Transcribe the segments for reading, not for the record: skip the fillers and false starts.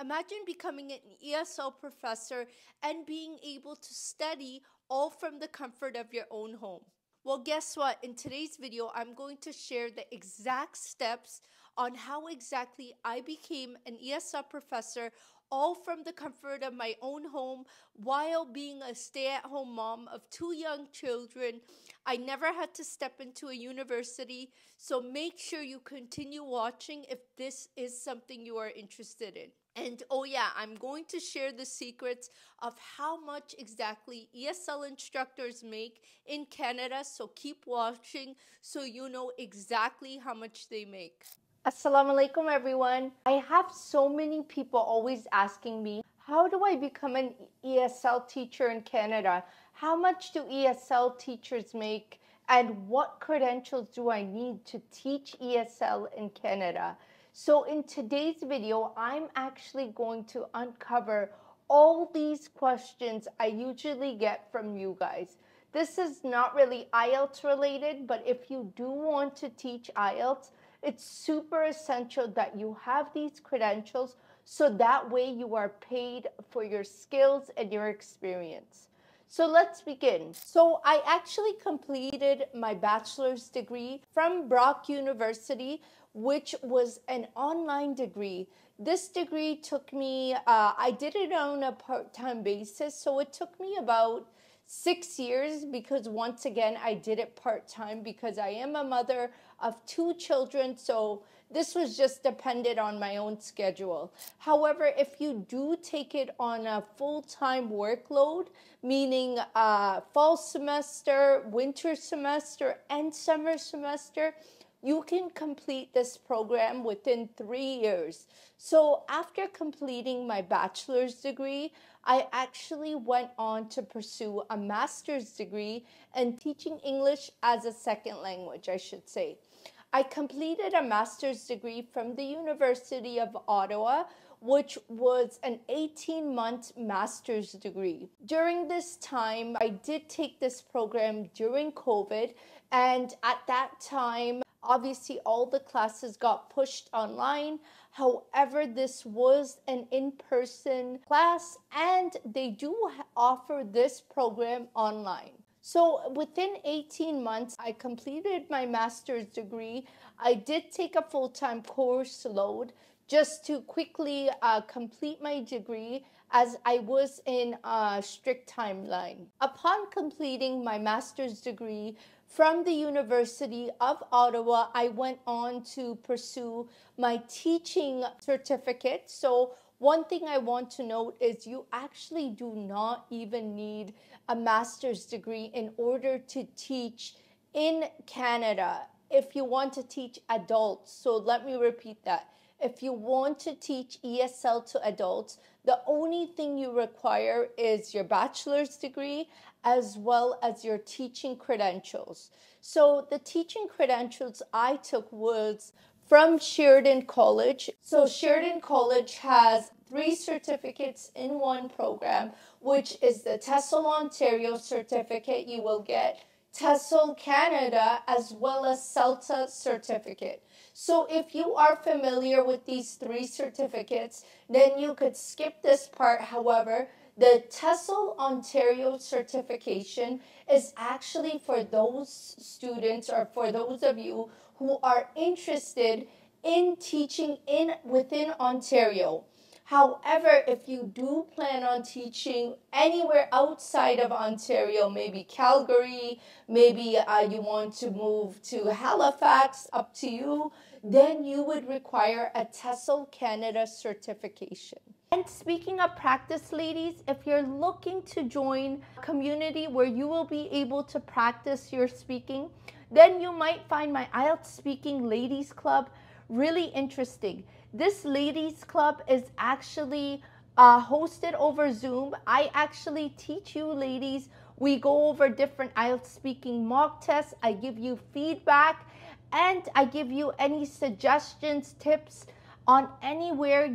Imagine becoming an ESL professor and being able to study all from the comfort of your own home. Well, guess what? In today's video, I'm going to share the exact steps on how exactly I became an ESL professor all from the comfort of my own home while being a stay-at-home mom of 2 young children. I never had to step into a university, so make sure you continue watching if this is something you are interested in. And oh yeah, I'm going to share the secrets of how much exactly ESL instructors make in Canada, so keep watching so you know exactly how much they make. Assalamu alaikum everyone. I have so many people always asking me, how do I become an ESL teacher in Canada? How much do ESL teachers make? And what credentials do I need to teach ESL in Canada? So in today's video, I'm actually going to uncover all these questions I usually get from you guys. This is not really IELTS related, but if you do want to teach IELTS, it's super essential that you have these credentials so that way you are paid for your skills and your experience. So let's begin. So I actually completed my bachelor's degree from Brock University, which was an online degree. This degree took me, I did it on a part-time basis, so it took me about 6 years because once again, I did it part-time because I am a mother of 2 children, so this was just dependent on my own schedule. However, if you do take it on a full-time workload, meaning fall semester, winter semester, and summer semester, you can complete this program within 3 years. So after completing my bachelor's degree, I actually went on to pursue a master's degree in teaching English as a second language, I should say. I completed a master's degree from the University of Ottawa, which was an 18-month master's degree. During this time, I did take this program during COVID, and at that time, obviously, all the classes got pushed online. However, this was an in-person class, and they do offer this program online. So within 18 months, I completed my master's degree. I did take a full-time course load just to quickly complete my degree as I was in a strict timeline. Upon completing my master's degree, from the University of Ottawa, I went on to pursue my teaching certificate. So one thing I want to note is you actually do not even need a master's degree in order to teach in Canada if you want to teach adults. So let me repeat that. If you want to teach ESL to adults, the only thing you require is your bachelor's degree as well as your teaching credentials. So the teaching credentials I took was from Sheridan College. So Sheridan College has 3 certificates in one program, which is the TESOL Ontario certificate you will get, TESL Canada, as well as CELTA certificate. So if you are familiar with these 3 certificates, then you could skip this part. However, the TESOL Ontario certification is actually for those students or for those of you who are interested in teaching within Ontario. However, if you do plan on teaching anywhere outside of Ontario, maybe Calgary, maybe you want to move to Halifax, up to you, then you would require a TESL Canada certification. And speaking of practice, ladies, if you're looking to join a community where you will be able to practice your speaking, then you might find my IELTS Speaking Ladies Club really interesting. This ladies club is actually hosted over Zoom. I actually teach you ladies. We go over different IELTS speaking mock tests. I give you feedback and I give you any suggestions, tips on anywhere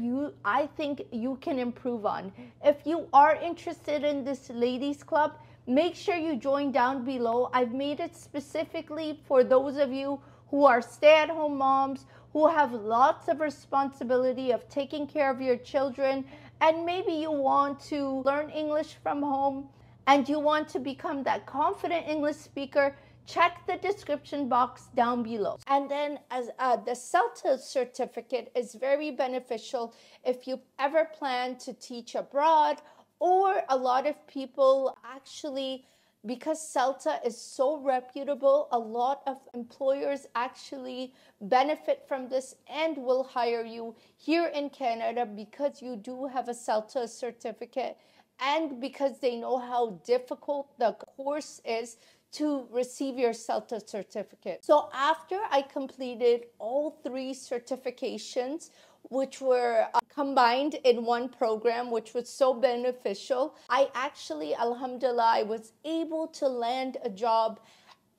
I think you can improve on. If you are interested in this ladies club, make sure you join down below. I've made it specifically for those of you who are stay-at-home moms, who have lots of responsibility of taking care of your children, and maybe you want to learn English from home and you want to become that confident English speaker, check the description box down below. And then as the CELTA certificate is very beneficial if you ever plan to teach abroad, or a lot of people actually, because CELTA is so reputable, a lot of employers actually benefit from this and will hire you here in Canada because you do have a CELTA certificate and because they know how difficult the course is to receive your CELTA certificate. So after I completed all three certifications, which were combined in one program, which was so beneficial, I actually, alhamdulillah, I was able to land a job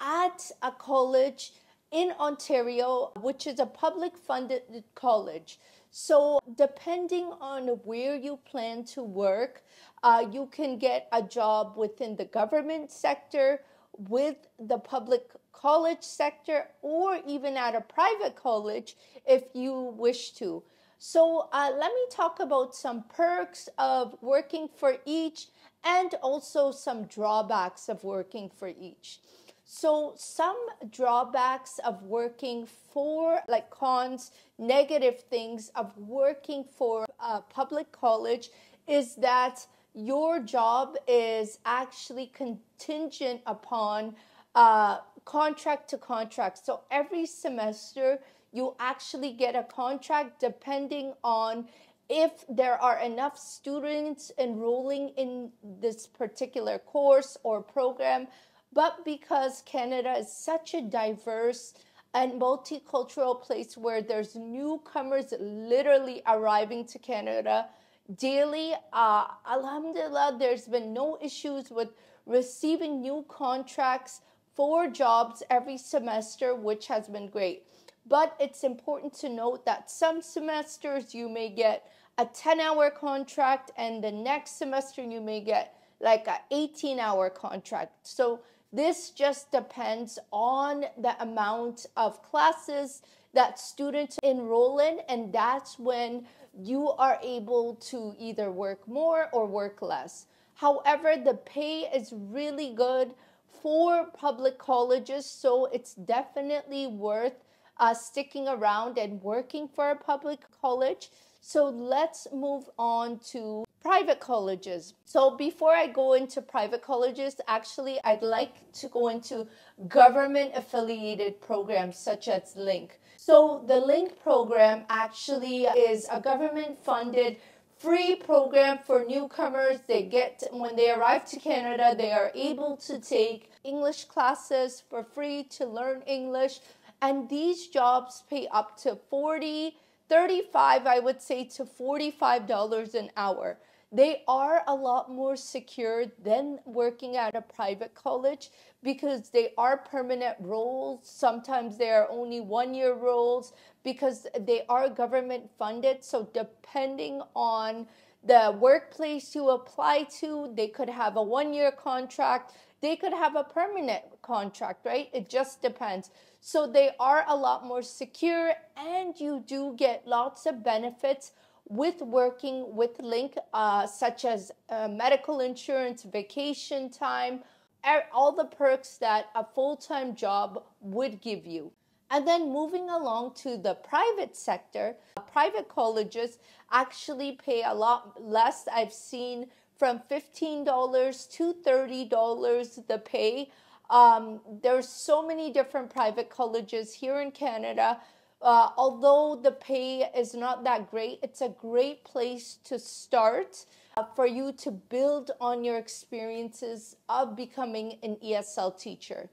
at a college in Ontario, which is a public funded college. So depending on where you plan to work, you can get a job within the government sector, with the public college sector, or even at a private college if you wish to. So let me talk about some perks of working for each and also some drawbacks of working for each. So some drawbacks of working for, like cons, negative things of working for a public college is that your job is actually contingent upon contract to contract. So every semester you actually get a contract depending on if there are enough students enrolling in this particular course or program. But because Canada is such a diverse and multicultural place where there's newcomers literally arriving to Canada daily, alhamdulillah, there's been no issues with receiving new contracts for jobs every semester, which has been great. But it's important to note that some semesters you may get a 10-hour contract and the next semester you may get like an 18-hour contract. So this just depends on the amount of classes that students enroll in, and that's when you are able to either work more or work less. However, the pay is really good for public colleges, so it's definitely worth sticking around and working for a public college. So let's move on to private colleges. So before I go into private colleges, actually I'd like to go into government affiliated programs such as LINC. So the LINC program actually is a government funded free program for newcomers. They get, when they arrive to Canada, they are able to take English classes for free to learn English, and these jobs pay up to $35, I would say, to $45 an hour. They are a lot more secure than working at a private college because they are permanent roles. Sometimes they are only one-year roles because they are government funded. So depending on the workplace you apply to, they could have a one-year contract. They could have a permanent contract, right? It just depends. So they are a lot more secure, and you do get lots of benefits with working with LINC, such as medical insurance, vacation time, all the perks that a full-time job would give you. And then moving along to the private sector, private colleges actually pay a lot less. I've seen from $15 to $30 the pay. There's so many different private colleges here in Canada. Although the pay is not that great, it's a great place to start for you to build on your experiences of becoming an ESL teacher.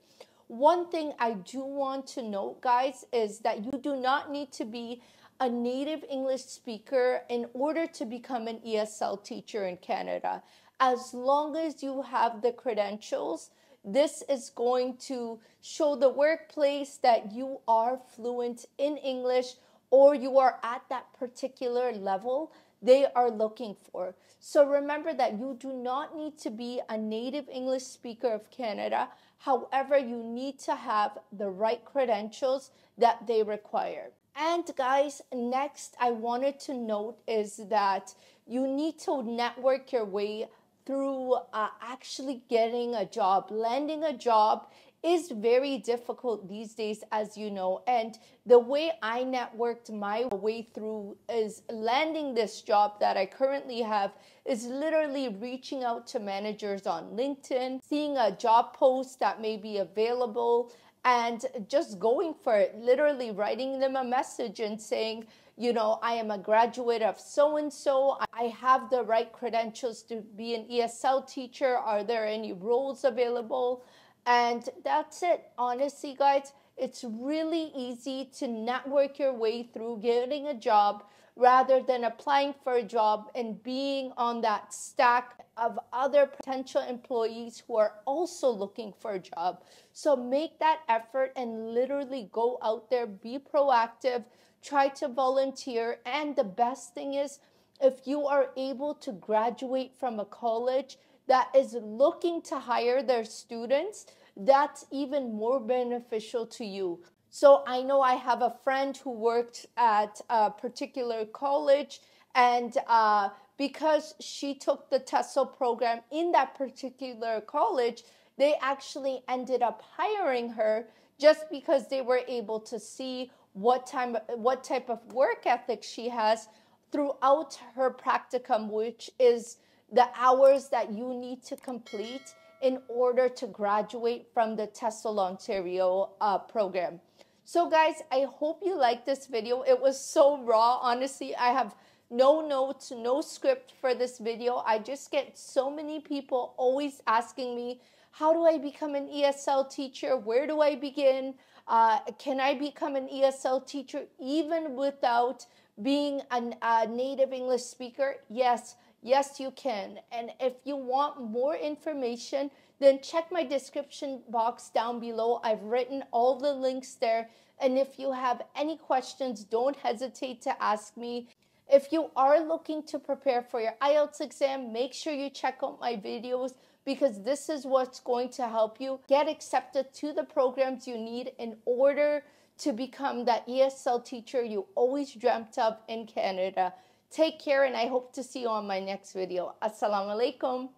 One thing I do want to note, guys, is that you do not need to be a native English speaker in order to become an ESL teacher in Canada. As long as you have the credentials, this is going to show the workplace that you are fluent in English or you are at that particular level they are looking for. So remember that you do not need to be a native English speaker of Canada. However, you need to have the right credentials that they require. And guys, next I wanted to note is that you need to network your way through actually getting a job. Landing a job is very difficult these days, as you know, and the way I networked my way through is landing this job that I currently have is literally reaching out to managers on LinkedIn, seeing a job post that may be available, and just going for it, literally writing them a message and saying, you know, I am a graduate of so-and-so. I have the right credentials to be an ESL teacher. Are there any roles available? And that's it. Honestly, guys, it's really easy to network your way through getting a job rather than applying for a job and being on that stack of other potential employees who are also looking for a job. So make that effort and literally go out there, be proactive, try to volunteer. And the best thing is, if you are able to graduate from a college that is looking to hire their students, that's even more beneficial to you. So I know I have a friend who worked at a particular college, and because she took the TESOL program in that particular college, they actually ended up hiring her just because they were able to see what type of work ethic she has throughout her practicum, which is the hours that you need to complete in order to graduate from the TESOL Ontario program. So guys, I hope you liked this video. It was so raw. Honestly, I have no notes, no script for this video. I just get so many people always asking me, how do I become an ESL teacher? Where do I begin? Can I become an ESL teacher even without being a native English speaker? Yes. Yes, you can. And if you want more information, then check my description box down below. I've written all the links there. And if you have any questions, don't hesitate to ask me. If you are looking to prepare for your IELTS exam, make sure you check out my videos, because this is what's going to help you get accepted to the programs you need in order to become that ESL teacher you always dreamt of in Canada. Take care, and I hope to see you on my next video. Assalamu alaikum.